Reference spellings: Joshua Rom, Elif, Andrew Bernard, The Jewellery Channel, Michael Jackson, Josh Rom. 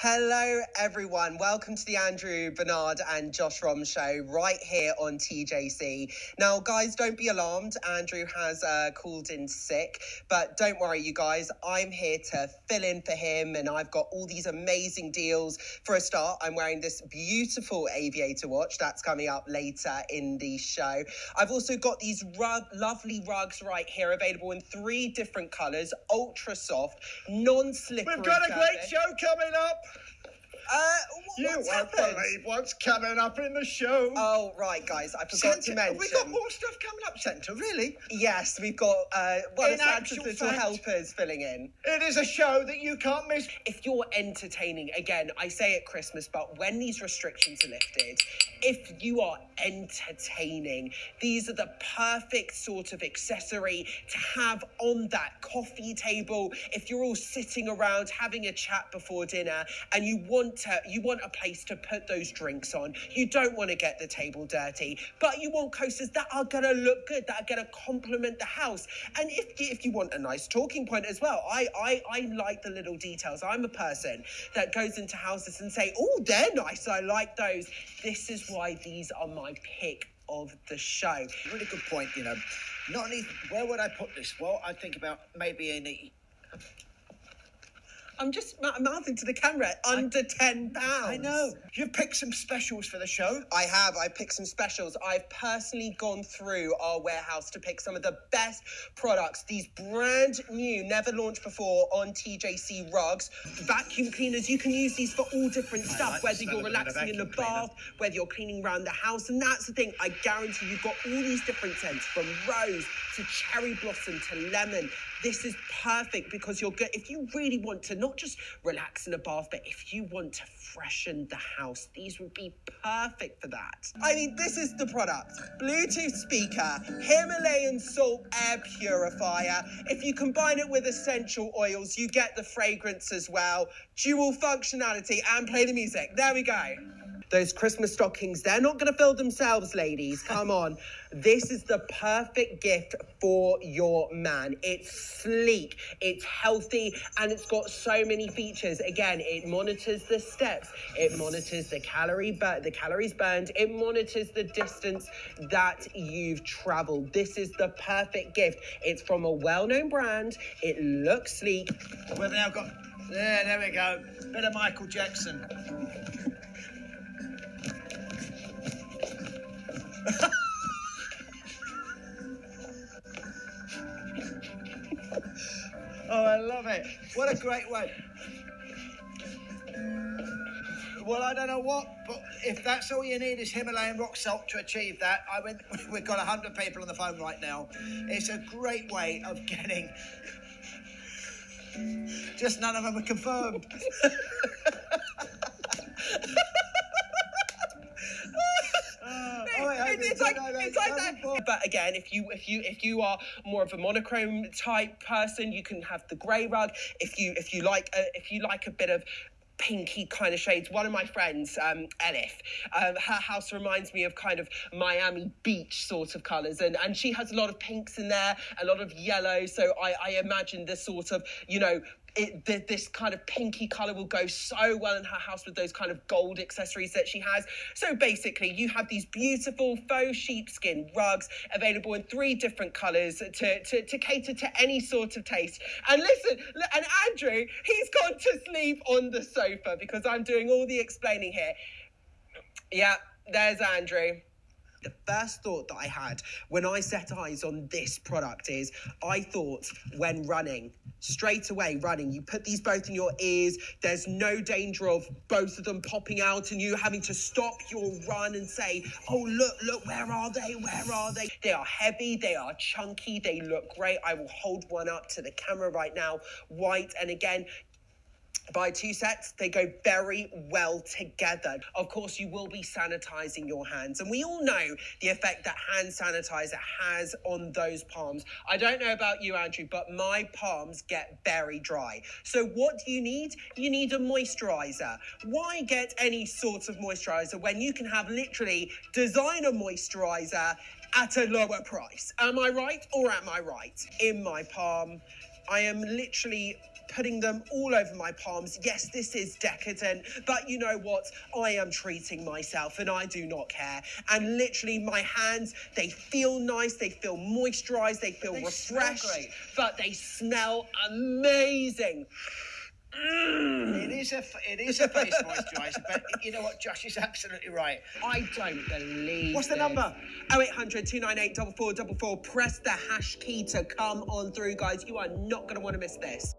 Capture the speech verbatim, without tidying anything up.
Hello everyone, welcome to the Andrew Bernard and Josh Rom show right here on T J C. Now guys, don't be alarmed, Andrew has uh, called in sick, but don't worry you guys, I'm here to fill in for him and I've got all these amazing deals. For a start, I'm wearing this beautiful aviator watch that's coming up later in the show. I've also got these rug, lovely rugs right here available in three different colours, ultra soft, non-slippery. We've got a great show coming up. Uh, what, you what's won't happened? believe what's coming up in the show. Oh, right, guys, I forgot Santa, to mention. We've got more stuff coming up, Santa, really? Yes, we've got uh, one of Santa's little helpers filling in. It is a show that you can't miss. If you're entertaining, again, I say at Christmas, but when these restrictions are lifted, if you are entertaining, these are the perfect sort of accessory to have on that coffee table. If you're all sitting around having a chat before dinner and you want to, you want a place to put those drinks on. You don't want to get the table dirty, but you want coasters that are going to look good, that are going to complement the house. And if you, if you want a nice talking point as well, I, I, I like the little details. I'm a person that goes into houses and say, oh, they're nice, I like those. This is why these are my pick of the show. Really good point, you know. Not only, where would I put this? Well, I think about maybe in a... I'm just mouthing to the camera, under ten pounds. I know. You've picked some specials for the show. I have. I've picked some specials. I've personally gone through our warehouse to pick some of the best products. These brand new, never launched before on T J C rugs. Vacuum cleaners. You can use these for all different I stuff, like whether you're relaxing in the bath, cleaner. whether you're cleaning around the house. And that's the thing. I guarantee you've got all these different scents, from rose to cherry blossom to lemon. This is perfect because you're good. If you really want to not just relax in a bath, but if you want to freshen the house, these would be perfect for that. I mean, this is the product. Bluetooth speaker, Himalayan salt air purifier. If you combine it with essential oils, you get the fragrance as well. Dual functionality, and play the music. There we go. Those Christmas stockings, they're not going to fill themselves, ladies. Come on. This is the perfect gift for your man. It's sleek, it's healthy, and it's got so many features. Again, it monitors the steps, it monitors the calorie bur- the calories burned, it monitors the distance that you've traveled. This is the perfect gift. It's from a well-known brand. It looks sleek. We've now got... There, there we go. Bit of Michael Jackson. Oh, I love it. What a great way. Well, I don't know what, but if that's all you need is Himalayan rock salt to achieve that, I mean, we've got a hundred people on the phone right now. It's a great way of getting... Just none of them are confirmed. It's like, it's like that. But again, if you if you if you are more of a monochrome type person, you can have the grey rug. If you if you like a, if you like a bit of pinky kind of shades. One of my friends, um, Elif, um, her house reminds me of kind of Miami Beach sort of colours, and, and she has a lot of pinks in there, a lot of yellow, so I, I imagine this sort of, you know, It, the, this kind of pinky colour will go so well in her house with those kind of gold accessories that she has. So basically, you have these beautiful faux sheepskin rugs available in three different colours to, to, to cater to any sort of taste. And listen, and Andrew, he's gone to sleep on the sofa because I'm doing all the explaining here. Yeah, there's Andrew. The first thought that I had when I set eyes on this product is I thought when running, straight away running, you put these both in your ears, there's no danger of both of them popping out and you having to stop your run and say, oh, look, look, where are they? Where are they? They are heavy. They are chunky. They look great. I will hold one up to the camera right now. White. And again, buy two sets, they go very well together. Of course, you will be sanitizing your hands. And we all know the effect that hand sanitizer has on those palms. I don't know about you, Andrew, but my palms get very dry. So what do you need? You need a moisturizer. Why get any sort of moisturizer when you can have literally designer moisturizer at a lower price? Am I right or am I right? In my palm, I am literally putting them all over my palms. Yes, this is decadent, but you know what? I am treating myself and I do not care. And literally my hands, they feel nice, they feel moisturized, they feel they refreshed, but they smell amazing. Mm. It is a it is a face moisturiser, but you know what, Josh is absolutely right. I don't believe. What's the this. number? oh eight hundred, two nine eight, four four four four. Press the hash key to come on through, guys. You are not going to want to miss this.